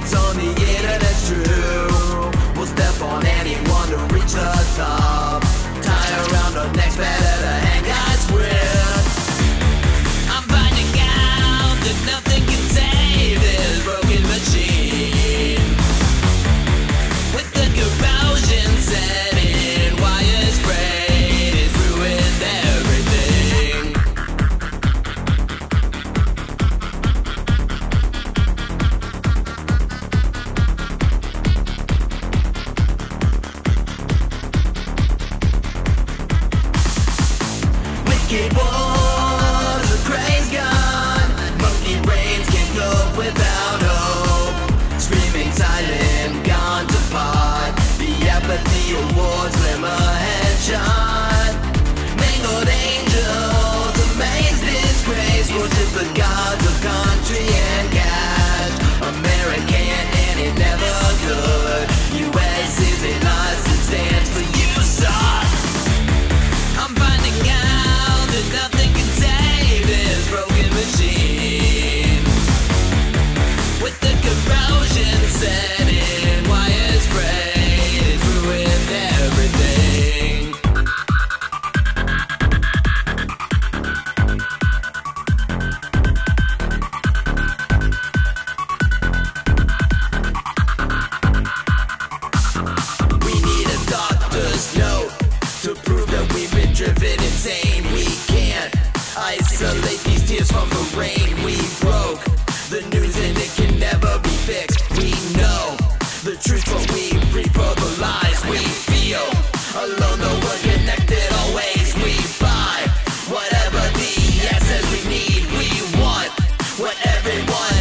it's only it and it's true. We'll step on anyone to reach the top, tie around our necks better to hang us with. I'm finding out that nothing can save this broken machine. With the corrosion set in, wire sprayed, it's ruined everything. Wicked wars, the craze gone. Monkey brains can't cope without hope. Screaming silent, gone to pot. The apathy awards, glimmer headshot. Mangled angels, amazed disgrace. Worship the gods of country and cash. American and it never could. US is in us, it stands for you suck. I'm finding out that nothing can save this broken machine. With the corrosion set in, wire sprayed, it's ruined everything. We need a doctor's note to prove that we've been driven insane. We can't isolate these tears from the rain. We broke the news and it can never be fixed. We know the truth, but we breathe for the lies. We feel alone, though we're connected always. We buy whatever the essence we need. We want what everyone